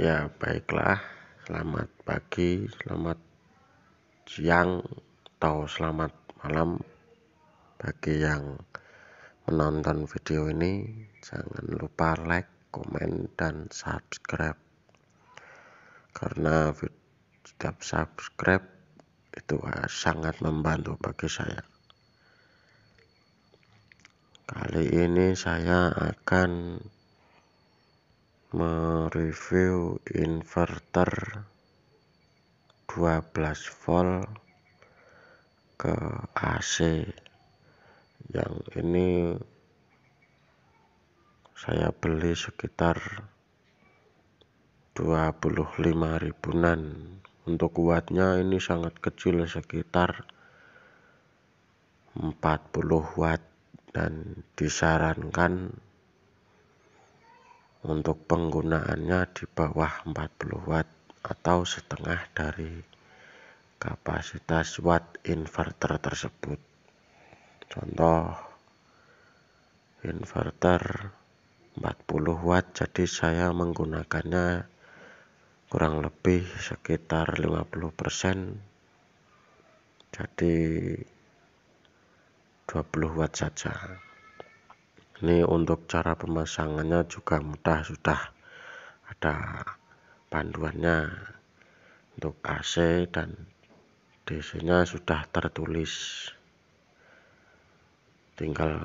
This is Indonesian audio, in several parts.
Ya, baiklah, selamat pagi, selamat siang, atau selamat malam bagi yang menonton video ini. Jangan lupa like, komen, dan subscribe, karena setiap subscribe itu sangat membantu bagi saya. Kali ini saya akan mereview inverter 12 volt ke AC. Yang ini saya beli sekitar 25 ribuan. Untuk wattnya ini sangat kecil, sekitar 40 watt, dan disarankan untuk penggunaannya di bawah 40 watt atau setengah dari kapasitas watt inverter tersebut. Contoh inverter 40 watt, jadi saya menggunakannya kurang lebih sekitar 50%, jadi 20 watt saja. Ini untuk cara pemasangannya juga mudah, sudah ada panduannya. Untuk AC dan DC-nya sudah tertulis, tinggal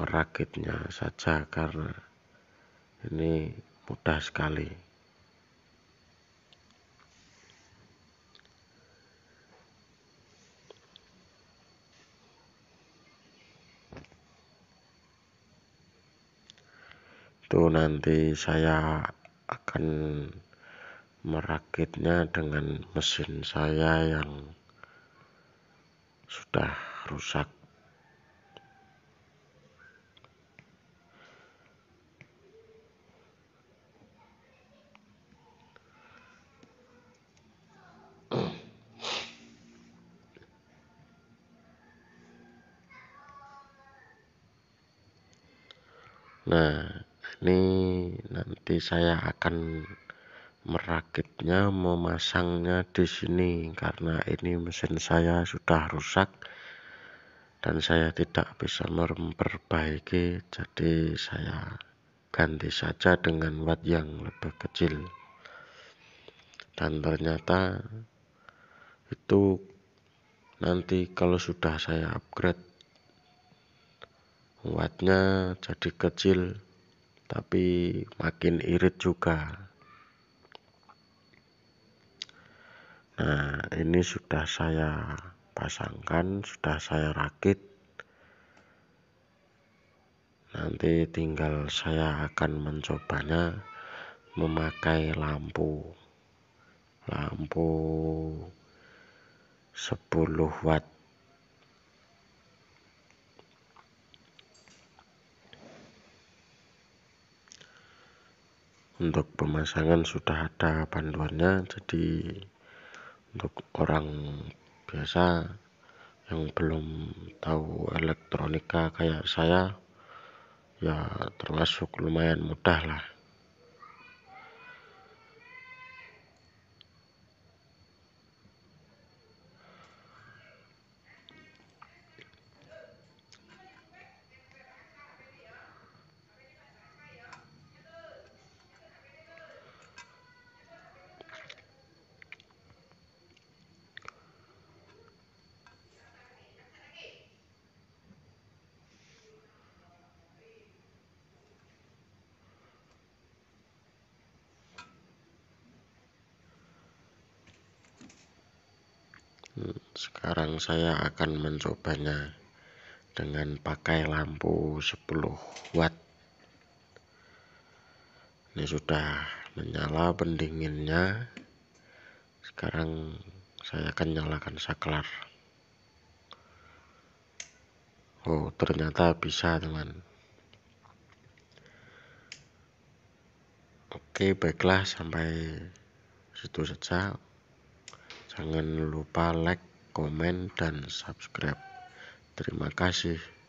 merakitnya saja karena ini mudah sekali. Itu nanti saya akan merakitnya dengan mesin saya yang sudah rusak. Nah, ini nanti saya akan merakitnya, memasangnya di sini, karena ini mesin saya sudah rusak dan saya tidak bisa memperbaiki, jadi saya ganti saja dengan watt yang lebih kecil. Dan ternyata itu nanti kalau sudah saya upgrade wattnya jadi kecil, tapi makin irit juga. Nah, ini sudah saya pasangkan, sudah saya rakit. Nanti tinggal saya akan mencobanya memakai lampu 10 watt. Untuk pemasangan sudah ada panduannya, jadi untuk orang biasa yang belum tahu elektronika kayak saya, ya termasuk lumayan mudah lah. Sekarang saya akan mencobanya dengan pakai lampu 10 watt. Ini sudah menyala pendinginnya. Sekarang saya akan nyalakan saklar. Oh, ternyata bisa, teman. Oke, baiklah, sampai situ saja. Jangan lupa like, komen, dan subscribe. Terima kasih.